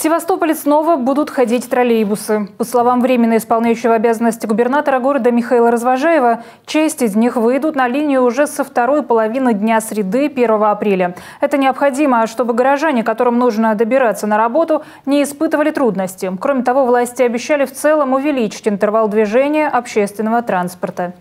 В Севастополе снова будут ходить троллейбусы. По словам временно исполняющего обязанности губернатора города Михаила Развожаева, часть из них выйдут на линию уже со второй половины дня среды 1 апреля. Это необходимо, чтобы горожане, которым нужно добираться на работу, не испытывали трудности. Кроме того, власти обещали в целом увеличить интервал движения общественного транспорта.